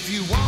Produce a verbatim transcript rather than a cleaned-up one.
If you want